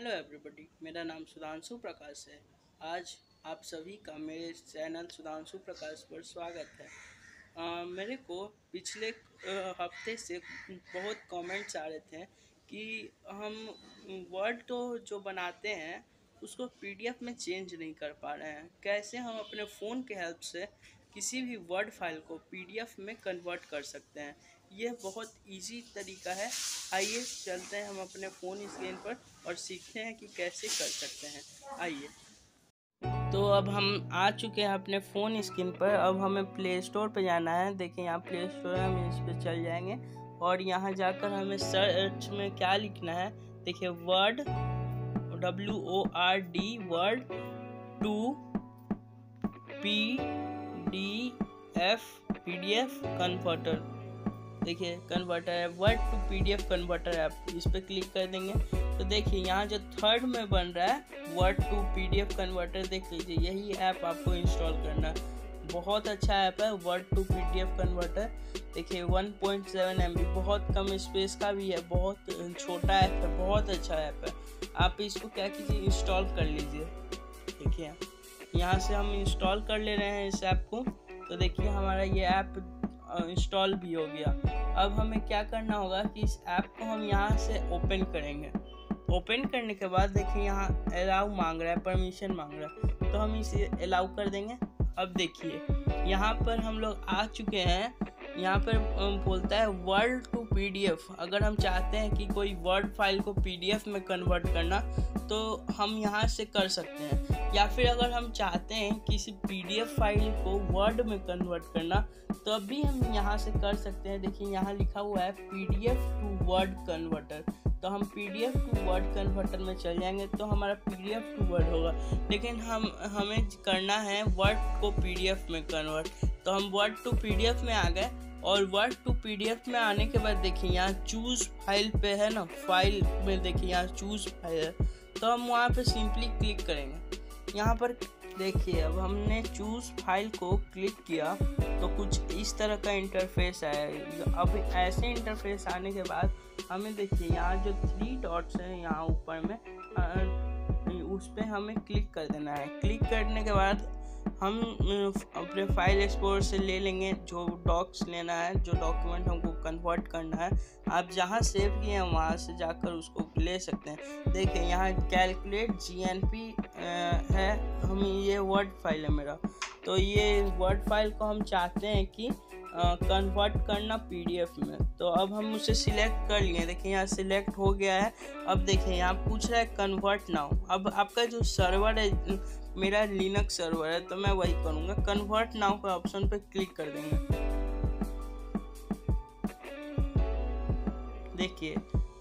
Hello everybody, मेरा नाम सुधांशु प्रकाश है। आज आप सभी का मेरे चैनल सुधांशु प्रकाश पर स्वागत है। मेरे को पिछले हफ्ते से बहुत कमेंट्स आ रहे थे कि हम वर्ड तो जो बनाते हैं उसको पीडीएफ में चेंज नहीं कर पा रहे हैं, कैसे हम अपने फ़ोन के हेल्प से किसी भी वर्ड फाइल को पीडीएफ में कन्वर्ट कर सकते हैं। यह बहुत इजी तरीका है। आइए चलते हैं हम अपने फ़ोन स्क्रीन पर और सीखते हैं कि कैसे कर सकते हैं। आइए, तो अब हम आ चुके हैं अपने फ़ोन स्क्रीन पर। अब हमें प्ले स्टोर पर जाना है। देखिए यहाँ प्ले स्टोर है, हम इस पर चल जाएंगे और यहाँ जाकर हमें सर्च में क्या लिखना है। देखिए word, WORD, word to PDF converter. देखिए कन्वर्टर है, वर्ड टू PDF कन्वर्टर है। आप इस पर क्लिक कर देंगे तो देखिए यहाँ जो थर्ड में बन रहा है वर्ड टू PDF कन्वर्टर, देख लीजिए। यही ऐप आपको इंस्टॉल करना है, बहुत अच्छा ऐप है वर्ड टू PDF कन्वर्टर। देखिए 1.7 MB, बहुत कम स्पेस का भी है, बहुत छोटा ऐप है, बहुत अच्छा ऐप है। आप इसको क्या कीजिए, इंस्टॉल कर लीजिए। देखिए यहाँ से हम इंस्टॉल कर ले रहे हैं इस ऐप को। तो देखिए हमारा ये ऐप इंस्टॉल भी हो गया। अब हमें क्या करना होगा कि इस ऐप को हम यहाँ से ओपन करेंगे। ओपन करने के बाद देखिए यहाँ अलाउ मांग रहा है, परमिशन मांग रहा है, तो हम इसे अलाउ कर देंगे। अब देखिए यहाँ पर हम लोग आ चुके हैं। यहाँ पर बोलता है वर्ड टू PDF। अगर हम चाहते हैं कि कोई वर्ड फाइल को PDF में कन्वर्ट करना तो हम यहाँ से कर सकते हैं, या फिर अगर हम चाहते हैं किसी PDF फाइल को वर्ड में कन्वर्ट करना तो अभी हम यहाँ से कर सकते हैं। देखिए यहाँ लिखा हुआ है PDF टू वर्ड कन्वर्टर, तो हम PDF टू वर्ड कन्वर्टर में चल जाएंगे तो हमारा PDF टू वर्ड होगा। लेकिन हमें करना है वर्ड को PDF में कन्वर्ट, तो हम वर्ड टू PDF में आ गए। और वर्ड टू PDF में आने के बाद देखिए यहाँ चूज़ फाइल पे है ना, फाइल में देखिए यहाँ चूज़ फाइल है, तो हम वहाँ पे सिंपली क्लिक करेंगे। यहाँ पर देखिए अब हमने चूज़ फाइल को क्लिक किया तो कुछ इस तरह का इंटरफेस आया। अब ऐसे इंटरफेस आने के बाद हमें देखिए यहाँ जो 3 डॉट्स हैं यहाँ ऊपर में, उस पर हमें क्लिक कर देना है। क्लिक करने के बाद हम अपने फाइल एक्सप्लोरर से ले लेंगे जो डॉक्स लेना है, जो डॉक्यूमेंट हमको कन्वर्ट करना है। आप जहाँ सेव किए हैं वहाँ से जाकर उसको ले सकते हैं। देखिए यहाँ कैलकुलेट GNP है, हम ये वर्ड फाइल है मेरा, तो ये वर्ड फाइल को हम चाहते हैं कि कन्वर्ट करना PDF में, तो अब हम उसे सिलेक्ट कर लिए। देखिए यहाँ सिलेक्ट हो गया है। अब देखिए यहाँ पूछ रहा है कन्वर्ट नाउ। अब आपका जो सर्वर है, मेरा लिनक्स सर्वर है, तो मैं वही करूँगा, कन्वर्ट नाउ का ऑप्शन पे क्लिक कर देंगे। देखिए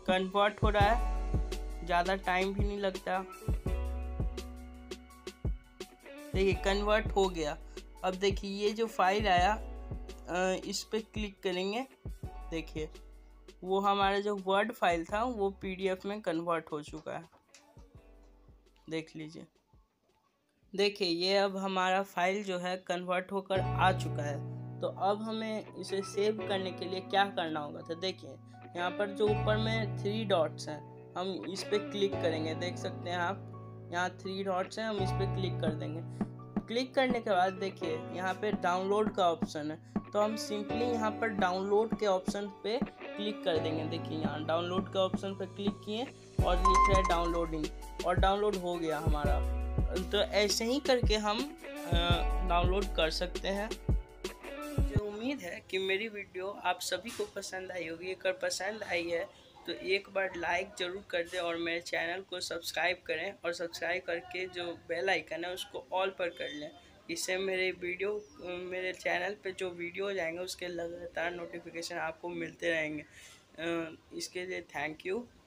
कन्वर्ट हो रहा है, ज़्यादा टाइम भी नहीं लगता। देखिए कन्वर्ट हो गया। अब देखिए ये जो फाइल आया इस पर क्लिक करेंगे। देखिए वो हमारा जो वर्ड फाइल था वो PDF में कन्वर्ट हो चुका है, देख लीजिए। देखिए ये अब हमारा फाइल जो है कन्वर्ट होकर आ चुका है। तो अब हमें इसे सेव करने के लिए क्या करना होगा, तो देखिए यहाँ पर जो ऊपर में 3 डॉट्स हैं, हम इस पर क्लिक करेंगे। देख सकते हैं आप, यहाँ 3 डॉट्स हैं, हम इस पर क्लिक कर देंगे। क्लिक करने के बाद देखिए यहाँ पे डाउनलोड का ऑप्शन है, तो हम सिंपली यहाँ पर डाउनलोड के ऑप्शन पे क्लिक कर देंगे। देखिए यहाँ डाउनलोड के ऑप्शन पे क्लिक किए और लिख रहा है डाउनलोडिंग, और डाउनलोड हो गया हमारा। तो ऐसे ही करके हम डाउनलोड कर सकते हैं। मुझे उम्मीद है कि मेरी वीडियो आप सभी को पसंद आई होगी। अगर पसंद आई है तो एक बार लाइक ज़रूर कर दें और मेरे चैनल को सब्सक्राइब करें, और सब्सक्राइब करके जो बेल आइकन है उसको ऑल पर कर लें। इससे मेरे चैनल पे जो वीडियो जाएंगे उसके लगातार नोटिफिकेशन आपको मिलते रहेंगे। इसके लिए थैंक यू।